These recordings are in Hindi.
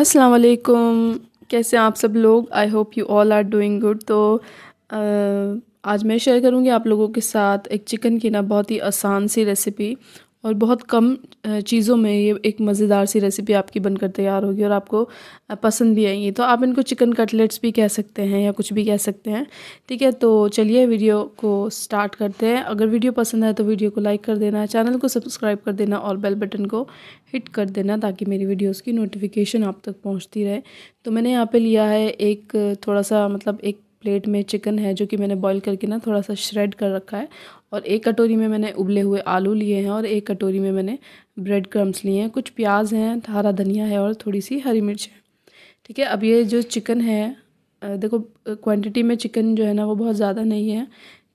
अस्सलाम वालेकुम, कैसे हैं आप सब लोग। I hope you all are doing good. तो आज मैं शेयर करूंगी आप लोगों के साथ एक चिकन की ना बहुत ही आसान सी रेसिपी और बहुत कम चीज़ों में ये एक मज़ेदार सी रेसिपी आपकी बनकर तैयार होगी और आपको पसंद भी आएंगी। तो आप इनको चिकन कटलेट्स भी कह सकते हैं या कुछ भी कह सकते हैं, ठीक है। तो चलिए वीडियो को स्टार्ट करते हैं। अगर वीडियो पसंद आए तो वीडियो को लाइक कर देना, चैनल को सब्सक्राइब कर देना और बेल बटन को हिट कर देना ताकि मेरी वीडियोज़ की नोटिफिकेशन आप तक पहुँचती रहे। तो मैंने यहाँ पर लिया है एक थोड़ा सा मतलब एक प्लेट में चिकन है जो कि मैंने बॉईल करके ना थोड़ा सा श्रेड कर रखा है, और एक कटोरी में मैंने उबले हुए आलू लिए हैं और एक कटोरी में मैंने ब्रेड क्रम्स लिए हैं, कुछ प्याज हैं, हरा धनिया है और थोड़ी सी हरी मिर्च है, ठीक है। अब ये जो चिकन है, देखो क्वांटिटी में चिकन जो है ना वो बहुत ज़्यादा नहीं है,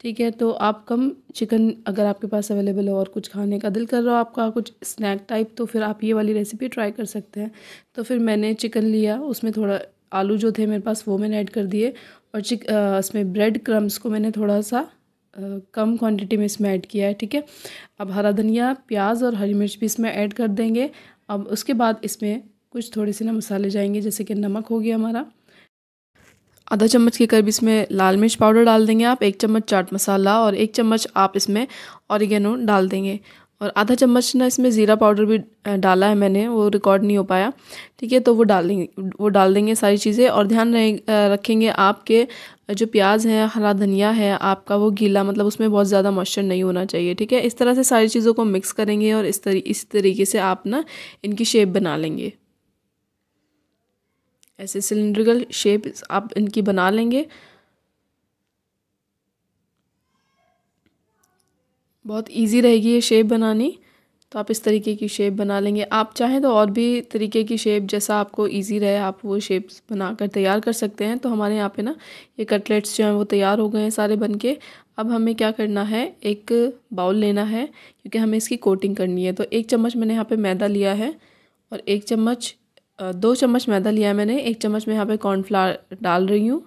ठीक है। तो आप कम चिकन अगर आपके पास अवेलेबल हो और कुछ खाने का दिल कर रहा हो आपका कुछ स्नैक टाइप, तो फिर आप ये वाली रेसिपी ट्राई कर सकते हैं। तो फिर मैंने चिकन लिया, उसमें थोड़ा आलू जो थे मेरे पास वो मैंने ऐड कर दिए और इसमें ब्रेड क्रम्स को मैंने थोड़ा सा कम क्वांटिटी में इसमें ऐड किया है, ठीक है। अब हरा धनिया, प्याज और हरी मिर्च भी इसमें ऐड कर देंगे। अब उसके बाद इसमें कुछ थोड़े से ना मसाले जाएंगे, जैसे कि नमक हो गया हमारा, आधा चम्मच के करीब इसमें लाल मिर्च पाउडर डाल देंगे आप, एक चम्मच चाट मसाला और एक चम्मच आप इसमें ऑरिगेनो डाल देंगे, और आधा चम्मच ना इसमें ज़ीरा पाउडर भी डाला है मैंने, वो रिकॉर्ड नहीं हो पाया, ठीक है। तो वो डाल देंगे सारी चीज़ें। और ध्यान रखेंगे आपके जो प्याज है, हरा धनिया है आपका, वो गीला मतलब उसमें बहुत ज़्यादा मॉइस्चर नहीं होना चाहिए, ठीक है। इस तरह से सारी चीज़ों को मिक्स करेंगे और इस तरीके से आप ना इनकी शेप बना लेंगे, ऐसे सिलेंड्रिकल शेप आप इनकी बना लेंगे। बहुत इजी रहेगी ये शेप बनानी, तो आप इस तरीके की शेप बना लेंगे। आप चाहें तो और भी तरीके की शेप, जैसा आपको इजी रहे आप वो शेप्स बनाकर तैयार कर सकते हैं। तो हमारे यहाँ पे ना ये कटलेट्स जो हैं वो तैयार हो गए हैं सारे बनके। अब हमें क्या करना है, एक बाउल लेना है क्योंकि हमें इसकी कोटिंग करनी है। तो एक चम्मच मैंने यहाँ पर मैदा लिया है और दो चम्मच मैदा लिया है मैंने, एक चम्मच मैं यहाँ पर कॉर्नफ्लावर डाल रही हूँ,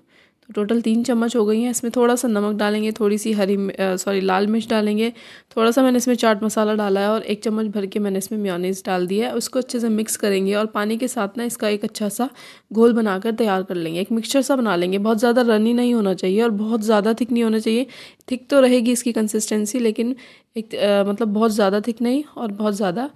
टोटल 3 चम्मच हो गई हैं। इसमें थोड़ा सा नमक डालेंगे, थोड़ी सी लाल मिर्च डालेंगे, थोड़ा सा मैंने इसमें चाट मसाला डाला है और 1 चम्मच भर के मैंने इसमें मेयोनीज़ डाल दिया है। उसको अच्छे से मिक्स करेंगे और पानी के साथ ना इसका एक अच्छा सा घोल बनाकर तैयार कर लेंगे, एक मिक्सचर सा बना लेंगे। बहुत ज़्यादा रनी नहीं होना चाहिए और बहुत ज़्यादा थिक नहीं होना चाहिए, थिक तो रहेगी इसकी कंसिस्टेंसी लेकिन एक मतलब बहुत ज़्यादा थिक नहीं और बहुत ज़्यादा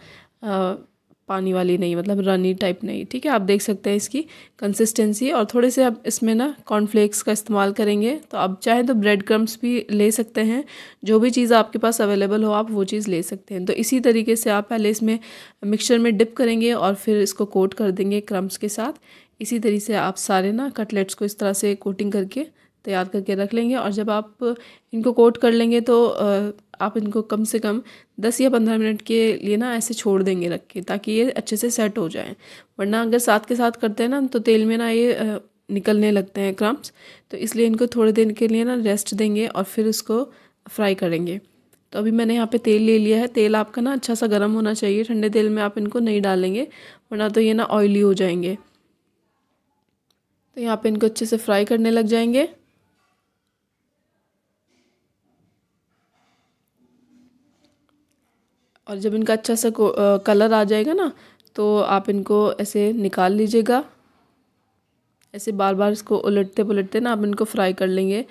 पानी वाली नहीं, मतलब रनी टाइप नहीं, ठीक है। आप देख सकते हैं इसकी कंसिस्टेंसी। और थोड़े से आप इसमें ना कॉर्नफ्लेक्स का इस्तेमाल करेंगे, तो आप चाहे तो ब्रेड क्रम्स भी ले सकते हैं, जो भी चीज़ आपके पास अवेलेबल हो आप वो चीज़ ले सकते हैं। तो इसी तरीके से आप पहले इसमें मिक्सचर में डिप करेंगे और फिर इसको कोट कर देंगे क्रम्स के साथ। इसी तरीके से आप सारे ना कटलेट्स को इस तरह से कोटिंग करके तैयार करके रख लेंगे। और जब आप इनको कोट कर लेंगे तो आप इनको कम से कम 10 या 15 मिनट के लिए ना ऐसे छोड़ देंगे रख के, ताकि ये अच्छे से सेट हो जाएं। वरना अगर साथ के साथ करते हैं ना तो तेल में ना ये निकलने लगते हैं क्रम्स, तो इसलिए इनको थोड़े दिन के लिए ना रेस्ट देंगे और फिर इसको फ्राई करेंगे। तो अभी मैंने यहाँ पे तेल ले लिया है, तेल आपका ना अच्छा सा गर्म होना चाहिए, ठंडे तेल में आप इनको नहीं डालेंगे वरना तो ये ना ऑयली हो जाएंगे। तो यहाँ पर इनको अच्छे से फ्राई करने लग जाएंगे। और जब इनका अच्छा सा कलर आ जाएगा ना तो आप इनको ऐसे निकाल लीजिएगा। ऐसे बार बार इसको उलटते पुलटते ना आप इनको फ्राई कर लेंगे।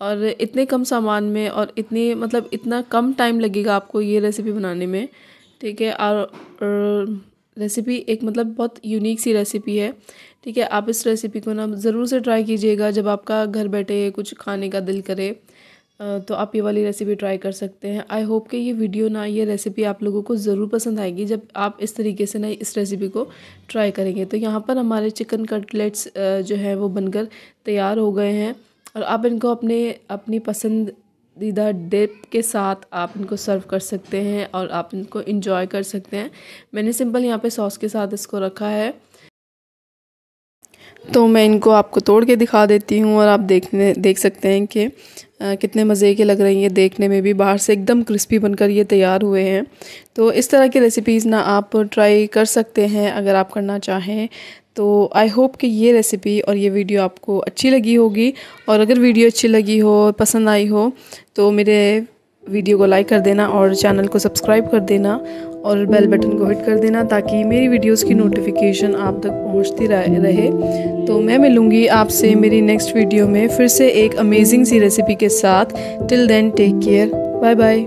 और इतने कम सामान में और इतना कम टाइम लगेगा आपको ये रेसिपी बनाने में, ठीक है। और रेसिपी एक मतलब बहुत यूनिक सी रेसिपी है, ठीक है। आप इस रेसिपी को ना ज़रूर से ट्राई कीजिएगा। जब आपका घर बैठे कुछ खाने का दिल करे तो आप ये वाली रेसिपी ट्राई कर सकते हैं। आई होप कि ये रेसिपी आप लोगों को ज़रूर पसंद आएगी जब आप इस तरीके से ना इस रेसिपी को ट्राई करेंगे। तो यहाँ पर हमारे चिकन कटलेट्स जो है वो बनकर तैयार हो गए हैं, और आप इनको अपनी पसंदीदा डिप के साथ आप इनको सर्व कर सकते हैं और आप इनको इंजॉय कर सकते हैं। मैंने सिंपल यहाँ पर सॉस के साथ इसको रखा है। तो मैं इनको आपको तोड़ के दिखा देती हूँ, और आप देख सकते हैं कि कितने मज़े के लग रहे हैं ये देखने में भी, बाहर से एकदम क्रिस्पी बनकर ये तैयार हुए हैं। तो इस तरह की रेसिपीज़ ना आप ट्राई कर सकते हैं अगर आप करना चाहें। तो आई होप कि ये रेसिपी और ये वीडियो आपको अच्छी लगी होगी, और अगर वीडियो अच्छी लगी हो, पसंद आई हो, तो मेरे वीडियो को लाइक कर देना और चैनल को सब्सक्राइब कर देना। और बेल बटन को हिट कर देना ताकि मेरी वीडियोस की नोटिफिकेशन आप तक पहुंचती रहे। तो मैं मिलूँगी आपसे मेरी नेक्स्ट वीडियो में फिर से एक अमेजिंग सी रेसिपी के साथ। Till then take care, bye bye.